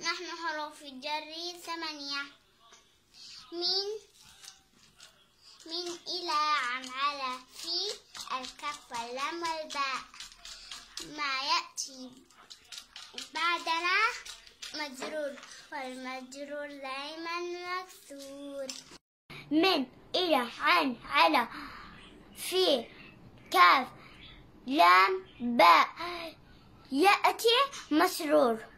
نحن حروف الجر ثمانية: من إلى عن على في الكف واللام والباء. ما يأتي بعدنا مجرور، والمجرور دائما مكسور. من إلى عن على في كاف لام باء يأتي مسرور.